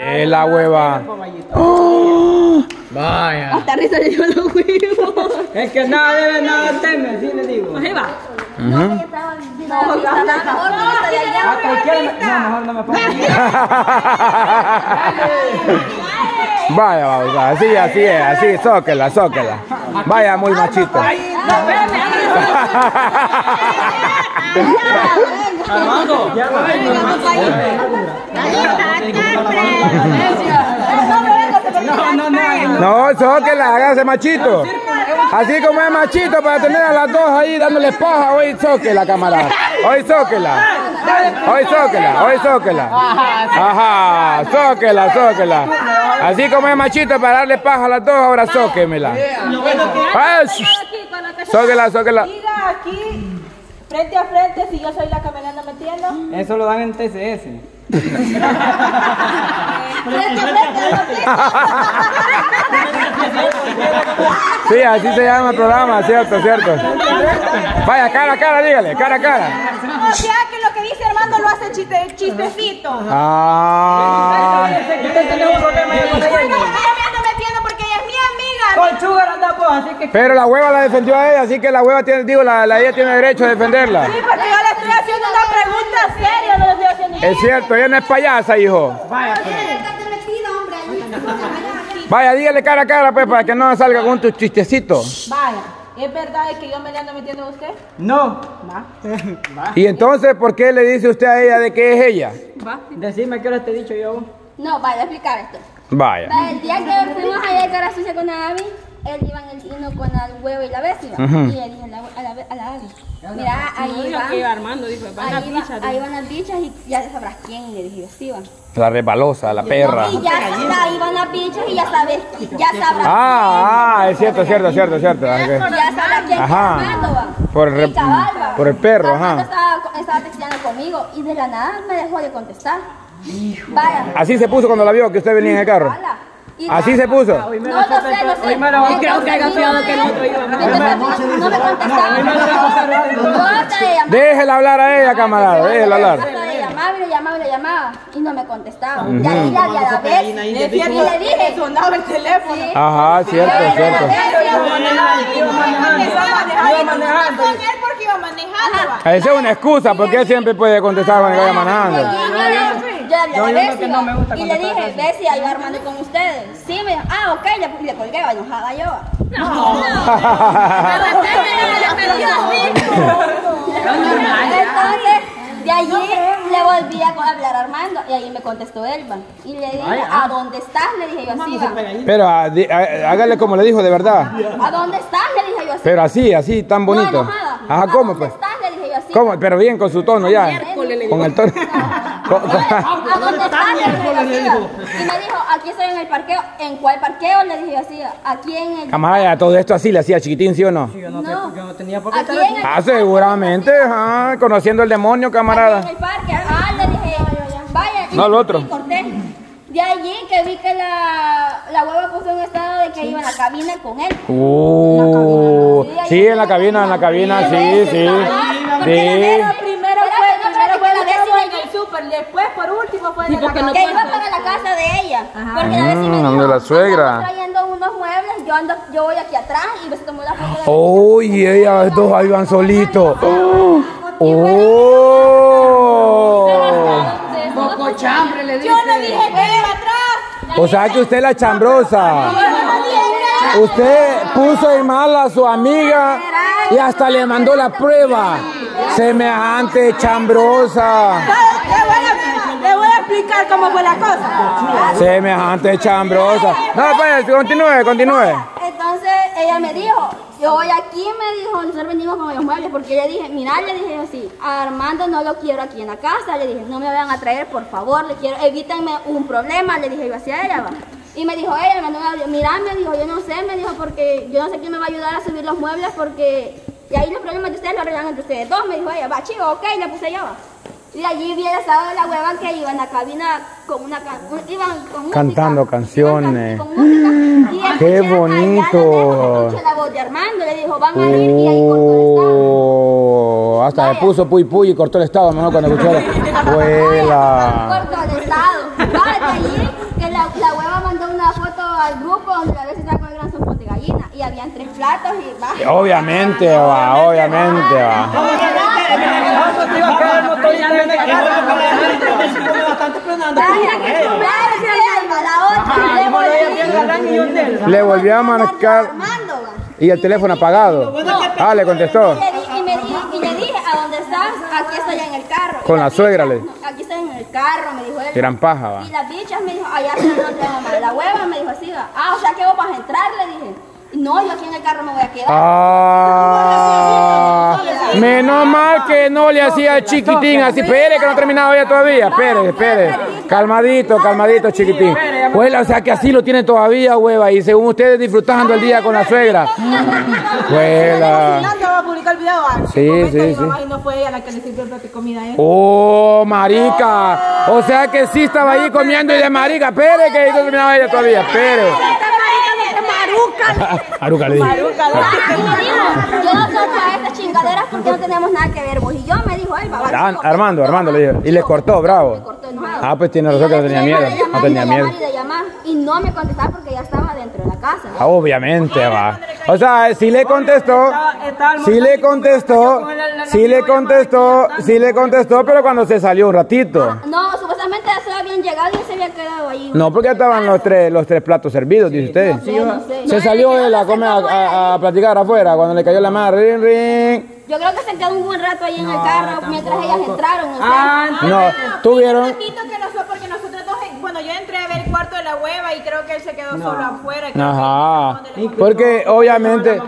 La hueva. ¡Oh! Vaya. Hasta risa le dio los huevos. Es que nada debe nada temer, así le digo. Ahí va. No, yo estaba diciendo. No, mejor no me pongo. Vaya, vaya, así es, zóquela. Vaya, muy machito. Armando, ya va. No, zóquela, hágase machito. Así como es machito para tener a las dos ahí dándole paja, hoy zóquela, camarada. Hoy zóquela. Ajá, zóquela. Así como es machito para darle paja a las dos, ahora zóquemela. Zóquela. Diga aquí. Frente a frente, si yo soy la camarada, ¿no me entiendes? Eso lo dan en TCS. Frente a frente. Sí, así se llama el programa, cierto. Vaya, cara, dígale, cara. O sea que lo que dice Armando lo hace chistecito. Ah. Pero la hueva la defendió a ella, así que la hueva tiene, digo, ella tiene derecho a defenderla. Sí, porque yo le estoy haciendo una pregunta seria, no le estoy haciendo. Es cierto, ella no es payasa, hijo. Vaya, dígale cara, pues, para que no salga con tus chistecitos. Vaya, ¿es verdad que yo me le ando metiendo a usted? No. Va. ¿Y entonces por qué le dice usted a ella de que es ella? Va. Decime qué hora te he dicho yo. No, vaya, explicar esto. Vaya. El día que fuimos allá de cara sucia con la Abby, él iba en el hino con el huevo y la bestia. Y le dije a la Abby, mira, ahí van las bichas y ya sabrás quién. Y le dije, sí, van. La rebalosa, la perra. Y ya ahí van las bichas y ya sabrás. Ah, es cierto. Ya sabrás quién es Armando, va. Por el perro, ajá. Estaba texteando conmigo y de la nada me dejó de contestar. Vaya. Así se puso cuando la vio que usted venía en el carro. Así se puso. No sé. No creo que haya fiado que nosotros íbamos. No me contestaba. Déjela hablar a ella, camarada. Déjela hablar. Le llamaba y no me contestaba. Y ahí la vi a la vez. Y le dije, sonaba el teléfono. Ajá, cierto. Iba manejando. Con él porque iba manejando. Esa es una excusa porque él siempre puede contestar cuando vaya manejando. Y le dije, Bessie, ahí va Armando con ustedes. Sí, me dijo, ah, ok, le colgué, enojada yo. No. Entonces, de allí le volví a hablar a Armando y ahí me contestó Elba. Y le dije, ¿a dónde estás? Le dije yo así. Pero hágale como le dijo, de verdad. ¿A dónde estás? Le dije yo así. Pero así, tan bonito. Ajá, ¿cómo pues? ¿Cómo? Pero bien, con su tono ya. Con el tono. ¿A dónde estás? Y me dijo, aquí estoy en el parqueo. ¿En cuál parqueo? Le dije así, aquí en el... Camarada, todo esto así le hacía chiquitín, ¿sí o no? Sí, yo no tenía por qué estar aquí. Ah, seguramente, ajá, conociendo el demonio, camarada. En el parque, ajá, le dije, vaya. No, lo otro. De allí que vi que la hueva puso en estado de que iba a la cabina con él. Sí, en la cabina, sí. Después, por último, fue de la casa. Que iba para la casa de ella. Ajá. Porque la vez me dijo, de la suegra. Trayendo unos muebles, yo voy aquí atrás y me tomó la foto. Y ellas dos ahí van solitos. Poco chambre le dije. Yo le dije que iba atrás. O sea que usted la chambrosa. Usted puso en mal a su amiga y hasta le mandó la prueba. Semejante chambrosa. Explicar cómo fue la cosa. Semejante chambrosa. No, pues, continúe. Entonces ella me dijo, yo voy aquí, me dijo, nosotros venimos con los muebles, porque le dije, mira, le dije así, a Armando no lo quiero aquí en la casa, le dije, no me vayan a traer, por favor, evítenme un problema, le dije yo hacia ella, va. Y me dijo ella, mira, me dijo, yo no sé, me dijo, porque yo no sé quién me va a ayudar a subir los muebles, porque, y ahí los problemas de ustedes lo arreglan entre ustedes dos, me dijo ella, va, chico, ok, le puse yo, va. Y allí vi el estado de la hueva que iba en la cabina con una cantando canciones. ¡Qué bonito! Escuché la voz de Armando, le dijo, van a ir, y ahí cortó el estado. Hasta le puso puy y cortó el estado, mejor cuando escuchó. Cortó el estado. al grupo donde a veces estaba con el gran sopón de gallina y habían tres platos y va. Obviamente va, obviamente va. Le volvió a marcar y el teléfono apagado. Ah, le contestó. Y le dije, ¿a dónde estás? Aquí estoy en el carro. Con la suegra le dijo. Aquí estoy en el carro, me dijo él. Gran paja, va. Y las bichas me dijo, allá se no te va mal. La hueva me dijo así, va. Ah, o sea que vos vas a entrar, le dije. No, yo aquí en el carro me voy a quedar. Ah, menos mal que no le hacía al chiquitín así. Espere, que no ha terminado ya todavía. Espere, espere. Calmadito, calmadito, chiquitín. Huela, o sea que así lo tiene todavía, hueva. Y según ustedes, disfrutando el día con la suegra. Huela. Sí, sí, sí. Ay, no fue ella la que le sirvió el plato de comida. Oh, marica. O sea que sí estaba ahí comiendo y de marica. Espere, que no terminaba ella todavía. Espere. Maruca le dijo. Yo no toco a estas chingaderas porque no tenemos nada que ver vos y yo, me dijo él, babá. Armando, Armando le dijo. Y le cortó, bravo. Le cortó enojado. Ah, pues tiene razón que no tenía miedo. No tenía miedo. Y no me contestaba porque ya estaba dentro de la casa. Ah, obviamente, va. O sea, si le contestó, si le contestó, si le contestó, si le contestó, pero cuando se salió un ratito. No, supuestamente ya se habían llegado y se había quedado ahí. No, porque estaban los tres platos servidos, dice usted. Se salió de la comida a platicar afuera cuando le cayó la madre. Rin, rin. Yo creo que se quedó un buen rato ahí en el carro mientras ellas entraron. No, tuvieron. Bueno, yo entré a ver el cuarto de la hueva y creo que él se quedó solo afuera. Ajá. Porque obviamente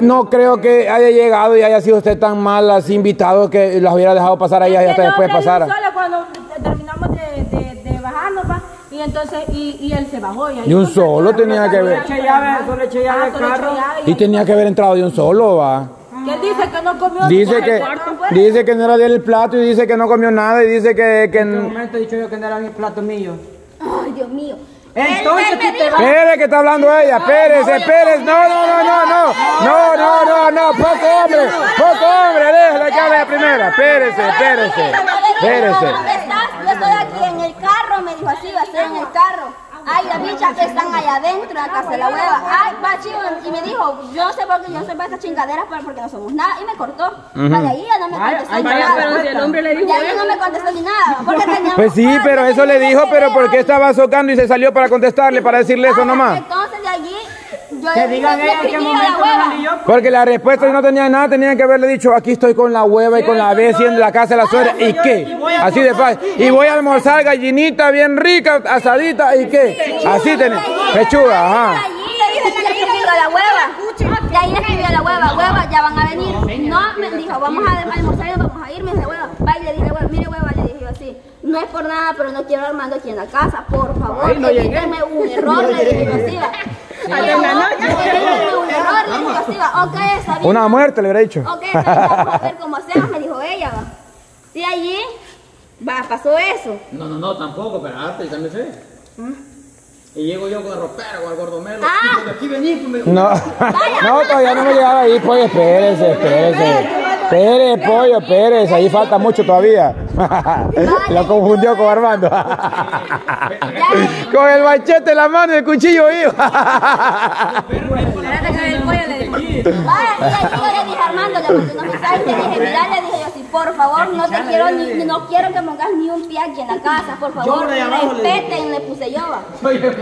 no creo que haya llegado y haya sido usted tan mal así invitado que las hubiera dejado pasar ahí hasta después pasar. Cuando terminamos de bajarnos, va. Y entonces, y él se bajó. Y un solo tenía que ver. Solo eché llave al carro. Y tenía que haber entrado de un solo, va. ¿Qué dice que no comió? Dice que no era de él el plato y dice que no comió nada y dice que en un momento he dicho yo que no era mi plato mío. Ay, Dios mío. Entonces tú te vas. Espere que está hablando ella. Espérese, espérese. No. Poco hombre. Déjala que hable la primera. Espérese. Yo estoy aquí en el carro, me dijo así, va a ser en el carro. Ay, las bichas que están allá adentro, la casa de la hueva. Ay, va, chivo. Y me dijo, yo no sé por qué yo no soy para estas chingaderas, porque no somos nada. Y me cortó. Vale, ahí ya no me contestó ni nada. Pero si el hombre le dijo ya no me contestó ni nada. Porque pues sí, pero eso le dijo, pero porque estaba socando y se salió para contestarle, para decirle eso nomás. Entonces de allí, yo que digan ellos qué momento la hueva. Porque la respuesta no tenía nada, tenían que haberle dicho, aquí estoy con la hueva y con la bestia en la casa de la suegra. ¿Y qué? Así de fácil. Y voy a almorzar gallinita bien rica, asadita, ¿y qué? Así tenía. Pechuga, ajá. Y ahí escribió la hueva, ya van a venir. No, me dijo, vamos a almorzar, vamos a ir, me dice, hueva, va y le dije, hueva, mire hueva, le dije yo así. No es por nada, pero no quiero a Armando aquí en la casa, por favor, evítame un error, le dije yo así. Una muerte le hubiera dicho. Ok, vamos a ver cómo hacemos, me dijo ella, va. Y allí, va, pasó eso. No, tampoco, pero harta, yo también sé. Y llego yo con el ropero, con el gordomelo. Ah. Y aquí venís, pues me... No, todavía no me llegaba ahí, pollo, espérese, pollo, espérese, ahí falta mucho todavía. Lo confundió con Armando. Con el machete en la mano y el cuchillo vivo. Yo le dije a Armando, le mandé un mensaje, le dije, mirá, le dije yo así, por favor, no te quiero, no quiero que pongas ni un pie aquí en la casa, por favor, respeten, le puse yo.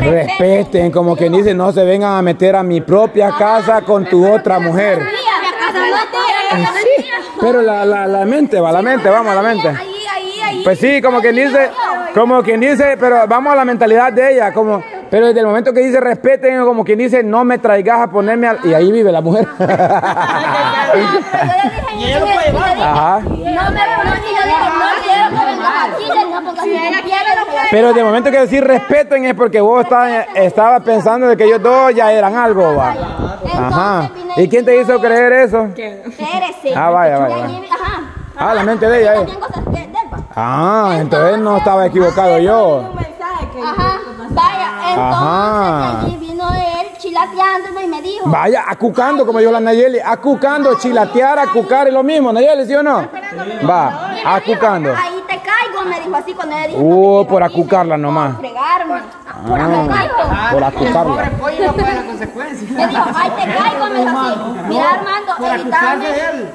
Respeten, como quien dice, no se vengan a meter a mi propia casa con tu otra mujer. Pero la mente va, vamos a la mente. Pues sí, como quien dice, pero vamos a la mentalidad de ella, como... Pero desde el momento que dice respeten, como quien dice, no me traigas a ponerme al... Y ahí vive la mujer. Pero desde el momento que decir respeten es porque vos estabas pensando de que ellos dos ya eran algo, va. Ajá. ¿Y quién te hizo creer eso? Ah, vaya. Ah, la mente de ella. Ah, entonces no estaba equivocado yo. Ajá. Vaya, entonces allí vino él chilateándome y me dijo. Vaya, acucando, como dijo la Nayeli, acucando, chilatear, acucar es lo mismo, Nayeli, ¿sí o no? Va, acucando. Ahí te caigo, me dijo así cuando ella dijo. Por acucarla nomás. pegarme. Por acusarlo. Pobre pollo no puede las consecuencias. Le digo, ay, te caigo, me dijo así. Mira, Armando,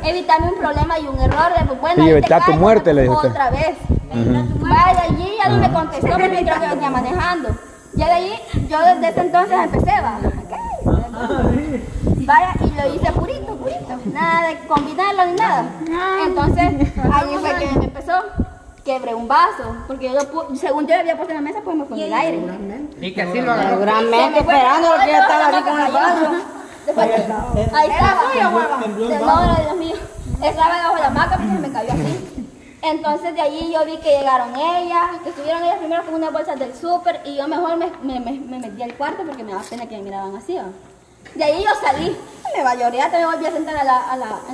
evítame un problema y un error. Le digo, bueno, evita tu muerte, le dije. Otra vez. Vaya allí, ya no me contestó, porque creo que venía manejando. Ya de allí, yo desde ese entonces empecé, va. Vaya, y lo hice purito, purito. Nada de combinarlo ni nada. Entonces, ahí fue que empezó. Quebré un vaso, porque yo, según yo había puesto en la mesa, pues me fue en el aire. Y que así lo agarró. Seguramente esperando lo que ya estaba aquí con el vaso. Después, ahí estaba. No, Dios mío. Estaba debajo de la hamaca porque me cayó así. Entonces de allí yo vi que llegaron ellas, que estuvieron ellas primero con unas bolsas del súper y yo mejor me metí al cuarto porque me daba pena que me miraban así. De allí yo salí, me va a llorar, me volví a sentar en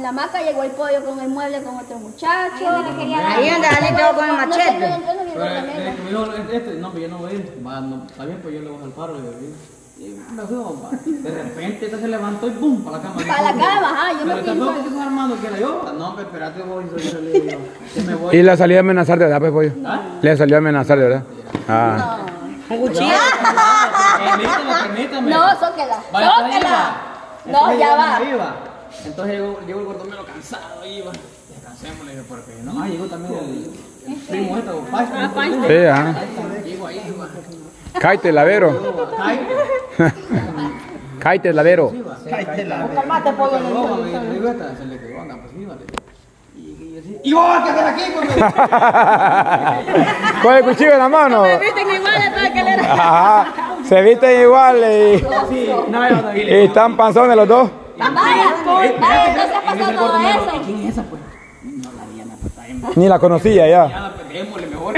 la hamaca, llegó el pollo con el mueble con otro muchacho. Ahí anda, dale todo con el machete. No, pero yo no voy a ir, está bien, pues yo le voy al paro, y me fui, papá. De repente esta se levantó y pum, para la cama. Para la cama, ajá, yo me fui. Pero tampoco estoy armando que la yo. No, pero espérate, voy. Y la salí a amenazar de verdad, pues, pollo. Le salió a amenazar de verdad. Ah. ¿Un cuchillo? Permítame. No, sóquela. Sóquela. No, ya va. Entonces llegó el gordomero cansado, iba. Descansemos, le dije, porque no más llegó también el primo este, o Pacho. Ah, Pacho. Llegó ahí, iba. Cállate, lavero. Cállate, lavero. Cállate, lavero. Calmate, pollo. Le digo esta, se le quedó, anda, pues sí, vale. Y vos, ¿qué haces aquí, porque? Con el cuchillo en la mano. Se visten iguales a toda escalera. Ajá. Se visten iguales y están panzones los dos. Vaya, entonces pasó todo eso. ¿Quién es esa, pues? No la vi en la pantalla. Ni la conocía ya. Ya la perdemos, le mejor.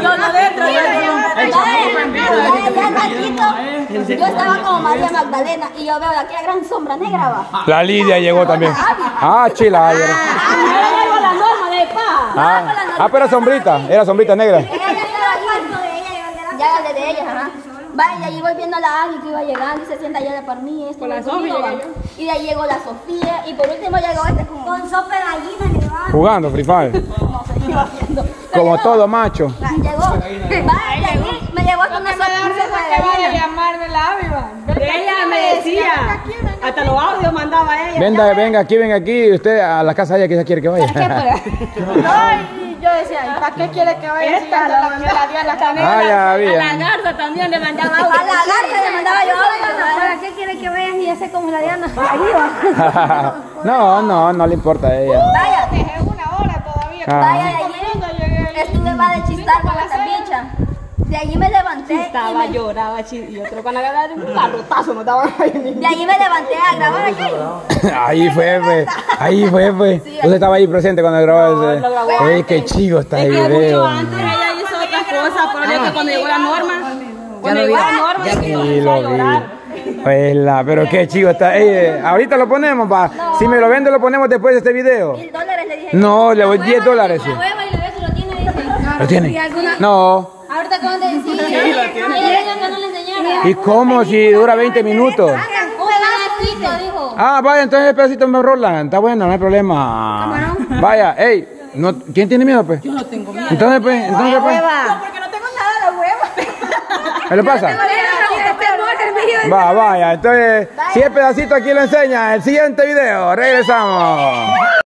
Yo no dentro. Yo estaba como María Magdalena y yo veo aquella gran sombra negra, va. La Lidia llegó también. Ah, chila. Ahora llegó la norma de pa. Ah, pero sombrita, era sombrita negra. Ya la de ella, ajá. Vaya, y allí voy viendo a la Ángel que iba llegando y se sienta allá para mí. Con la Sofía. Y de ahí llegó la Sofía y por último llegó este con sopa de gallina. Jugando Free Fire. No sé qué iba haciendo. Como todo macho. Llegó. Vaya, me llevó hasta una sopa de llamarme la Áviva. Ella me decía, hasta los audios mandaba a ella. Venga aquí, usted a la casa de ella que ella quiere que vaya. No, yo decía, ¿para qué quiere que vaya? A la Garza también le mandaba agua. A la Garza le mandaba yo agua. ¿Para qué quiere que vayas? Y ya sé como la Diana. Ahí va. No le importa a ella. Vaya, dejé una hora todavía. Vaya, allí estuve más de chistar con la bicha. De allí me levanté. Estaba, lloraba, y otro cuando agarraba un barrotazo nos daban ahí. De allí me levanté a grabar aquí. Ahí fue. Usted estaba ahí presente cuando grabó ese. Qué chido está el video. Mucho antes ella hizo otra cosa, por eso que cuando llegó la norma. Cuando llegó la norma, sí lo vi. Pero qué chido está. Ahorita lo ponemos, pa. Si me lo vende, lo ponemos después de este video. $1000 le dije. No, le voy $10. ¿Lo tiene? No. Ahorita acaban de decir. Sí, la tiene. ¿Y cómo si dura 20 minutos? Un pedacito, dijo. Ah, vaya, entonces el pedacito me rolan. Está bueno, no hay problema. Vaya, ey. ¿Quién tiene miedo, pues? Yo no tengo miedo. Entonces, pues. No, porque no tengo nada de hueva. ¿Qué le pasa? Vaya, entonces, si el pedacito aquí lo enseña, el siguiente video. Regresamos.